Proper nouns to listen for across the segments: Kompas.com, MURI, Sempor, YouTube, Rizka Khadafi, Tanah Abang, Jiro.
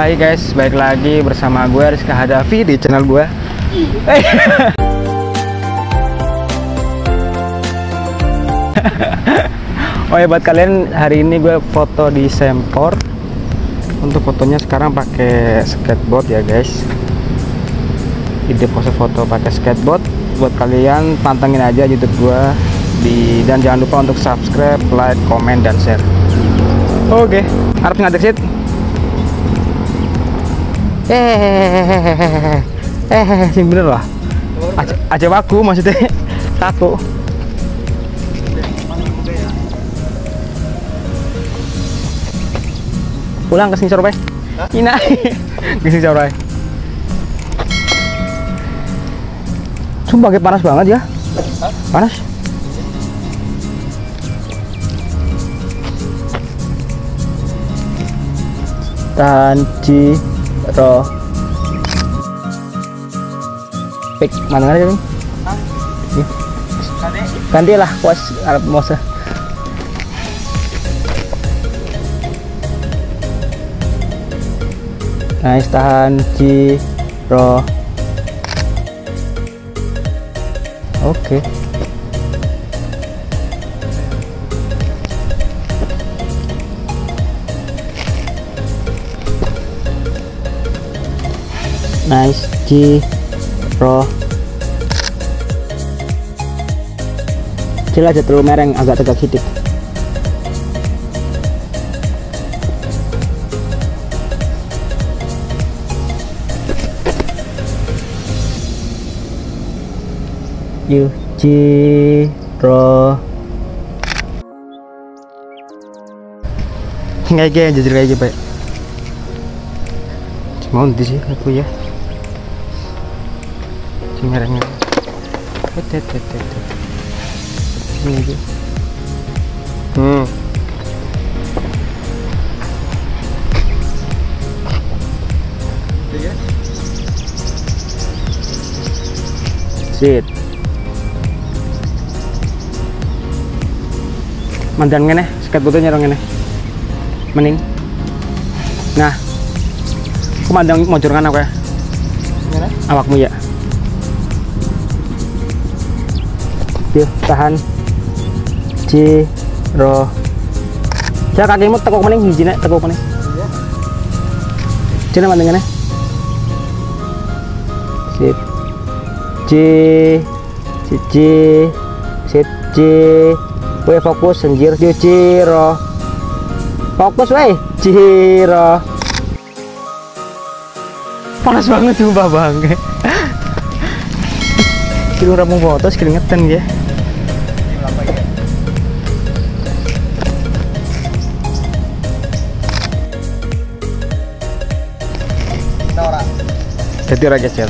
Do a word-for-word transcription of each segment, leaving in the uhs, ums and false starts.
Hai guys, balik lagi bersama gue Rizka Khadafi di channel gue. Oh ya, buat kalian, hari ini gue foto di Sempor. Untuk fotonya sekarang pakai skateboard ya guys. Ide pose foto pakai skateboard. Buat kalian pantengin aja YouTube gue di, dan jangan lupa untuk subscribe, like, komen, dan share. Oke, okay. Harap ngadek sit. Eh, eh, sih bener lah. Aja aku maksudnya satu. Pulang ke sini sore, Ina. Ke sini sore. Sumpah kayak panas banget ya. Panas. Tanci. Atau pik mana aja nih? Ganti lah kuas Arab Mosa. Nice, tahan Jiro. Oke. Okay. Nice, Jiro. Kecil aja, terlalu mereng, agak tegak sedikit. Yuh, Jiro. Nggak kayak jujur kayak gitu, Pak. Mau nanti sih aku ya. Merahnya, hmm. Sit. Mandan ngene, sekat butuhnya orang ngene. Mening. Nah, aku mandang mau curang aku ya. Awakmu ya. Yuk, tahan Jiro. Ya kakimu tekuk maning hijine, tekuk maning. Iya. Cina mandengane. Sip. J J Sip J. Kowe fokus senjir Jiro. Fokus weh Jiro. Panas banget sumpah bang. Kira orang mau foto keringetan ya. Jadi orang kecil.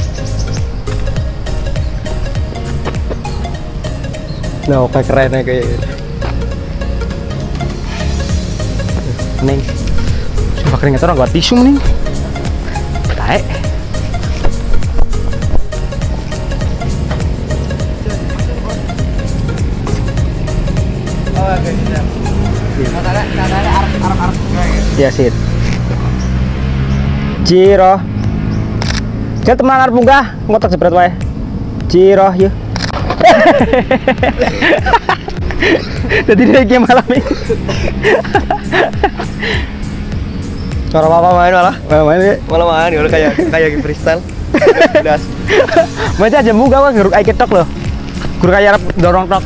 Nah, oke keren ya kayak. Neng, coba keringetan orang gak tisu nih. Taek. Oh, oke bisa. Ada ada ada arah-arah juga ya. Iya, Sid. Jiro. Saya teman arep munggah, ngotak jebret wae. Jiro yuk. Jadi dia malam ini. Cara apa main malah? Main malah main, kalau kayak kayak freestyle. Pedas. Macam aja munggah wae geruk iketok loh. Geruk kayak arep dorong tok.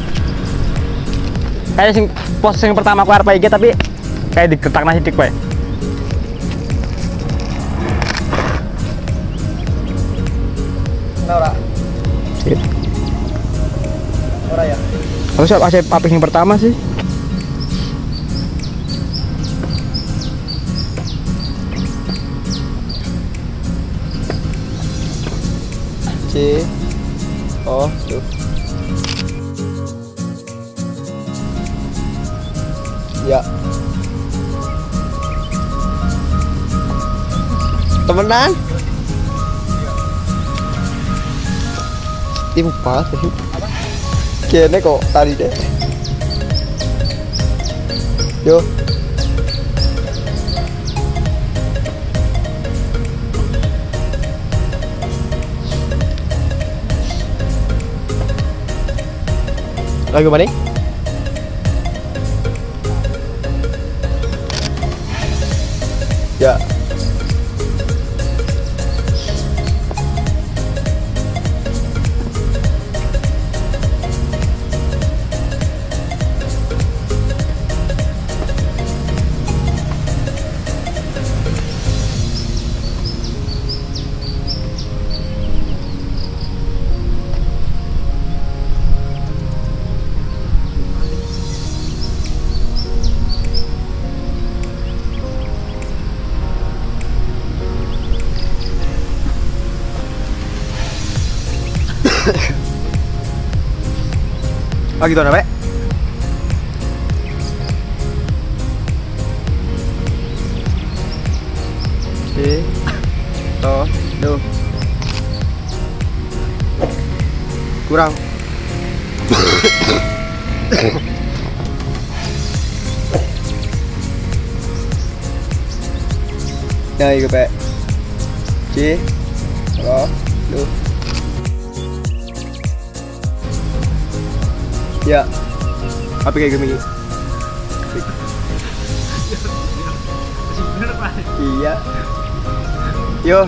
Kayak sing pos sing pertama aku arep iki tapi kayak diketakna sithik wae. Ora. Sip. Ora ya. Aku siap asyik papis yang pertama sih. C. Oh, tuh. Ya. Temenan? Tim pas sih. Kene kok tadi deh. Yo. Like money? Yeah. Ah gitu namanya. Si, to, do. Kurang. Nah, itu Pak. Si, to, do. Ya, tapi kayak gini. Iya. Yo.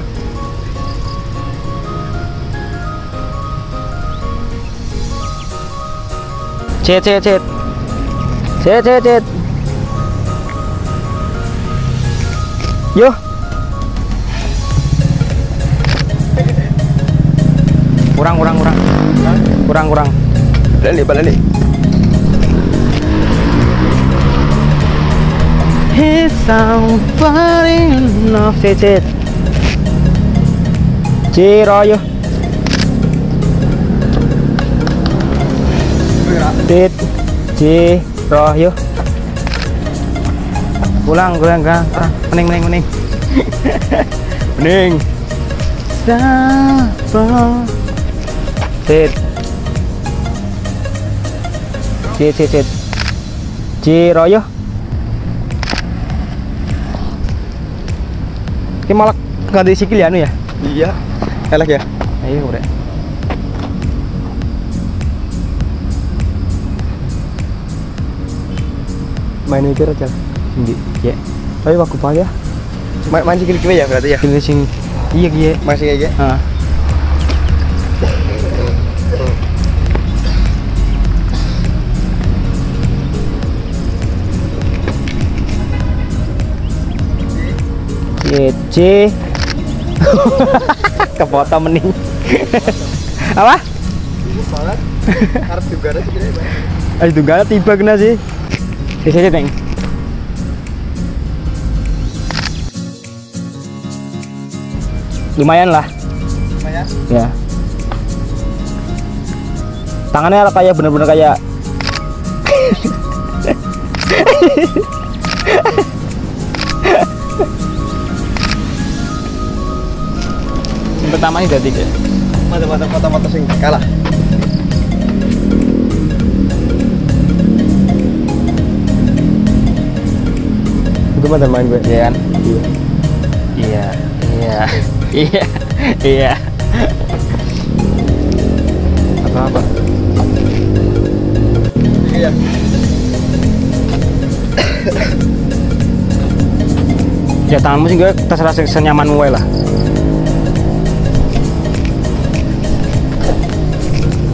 Cet cet cet. Cet cet cet. Yo. Kurang kurang kurang. Kurang kurang. Balik balik. He's somebody enough to Jiro yo. Tit Jiro yo. Pulang pulang kan. Mening mening mening. Mening. Sempor. Tit. Cit cit cit Jiro yo. Ini malah nggak ada sikil ya anu ya? Iya. Elek ya? Iya udah. Main mikir aja. Hindi. Iya. Tapi waktu pagi ya. Main main sikil kiri ya berarti ya? Sikil sing. Iya iya. Masih aja. Heeh. C kepotong mening apa? Harus juga harus juga tiba kena sih bisa aja teng lumayan lah lumayan? Ya tangannya kayak bener-bener kayak pertama ini jadi kayak mata-mata mata-mata sing kalah itu mata main gue ya kan iya iya iya iya apa apa iya ya tanganmu sih gue terserah senyaman gue lah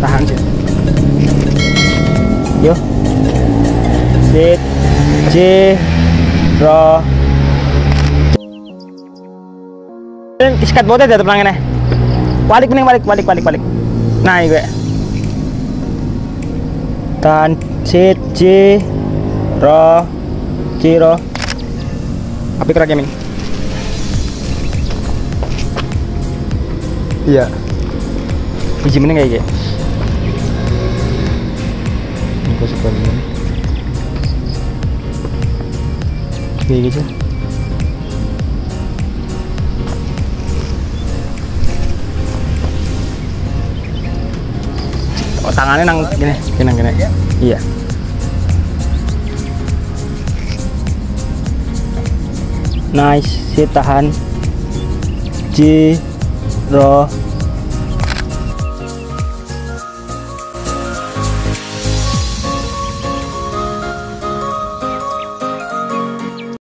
tahan sih yo sit Jiro sikat botnya jatuh pelangin ya balik mending balik balik balik balik nah ini gue tahan sit Jiro Jiro api kerak ya Ming iya biji mending kayak gitu kayak gitu oh, tangannya nang gini gini gini iya nice si tahan Jiro.